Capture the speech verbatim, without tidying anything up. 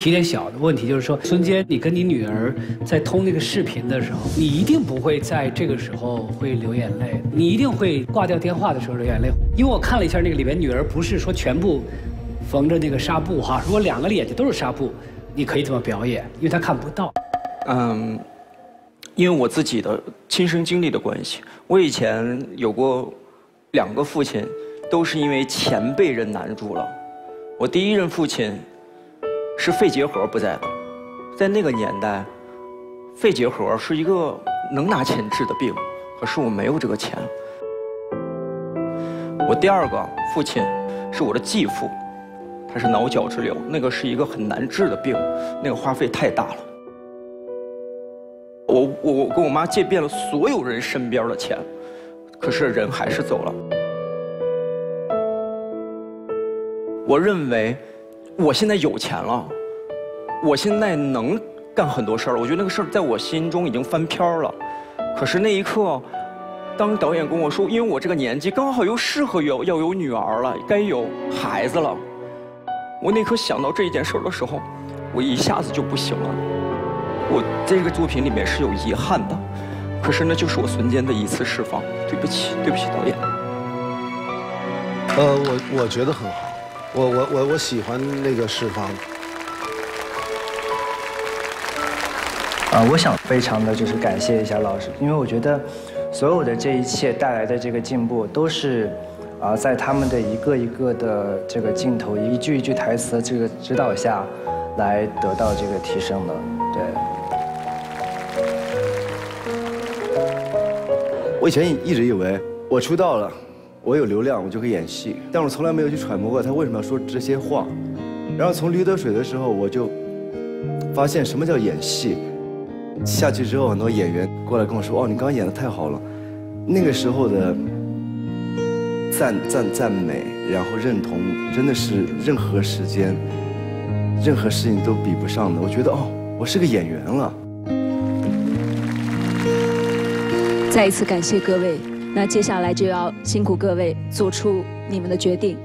提点小的问题，就是说，孙坚，你跟你女儿在通那个视频的时候，你一定不会在这个时候会流眼泪，你一定会挂掉电话的时候流眼泪。因为我看了一下那个里面，女儿不是说全部缝着那个纱布哈，如果两个眼睛都是纱布，你可以怎么表演？因为她看不到。嗯，因为我自己的亲身经历的关系，我以前有过两个父亲，都是因为钱被人难住了。我第一任父亲 是肺结核不在的，在那个年代，肺结核是一个能拿钱治的病，可是我没有这个钱。我第二个父亲是我的继父，他是脑角质瘤，那个是一个很难治的病，那个花费太大了。我我我跟我妈借遍了所有人身边的钱，可是人还是走了。我认为 我现在有钱了，我现在能干很多事儿。我觉得那个事儿在我心中已经翻篇了。可是那一刻，当导演跟我说，因为我这个年纪刚好又适合有要有女儿了，该有孩子了，我那刻想到这一件事儿的时候，我一下子就不行了。我这个作品里面是有遗憾的，可是那就是我孙坚的一次释放。对不起，对不起，导演。呃，我我觉得很好。 我我我我喜欢那个释放。啊，我想非常的就是感谢一下老师，因为我觉得所有的这一切带来的这个进步，都是啊在他们的一个一个的这个镜头、一句一句台词的这个指导下，来得到这个提升的。对。我以前一直以为我出道了， 我有流量，我就可以演戏，但我从来没有去揣摩过他为什么要说这些话。然后从《驴得水》的时候，我就发现什么叫演戏。下去之后，很多演员过来跟我说：“哦，你刚刚演得太好了。”那个时候的赞赞赞美，然后认同，真的是任何时间、任何事情都比不上的。我觉得哦，我是个演员了。再一次感谢各位。 那接下来就要辛苦各位做出你们的决定。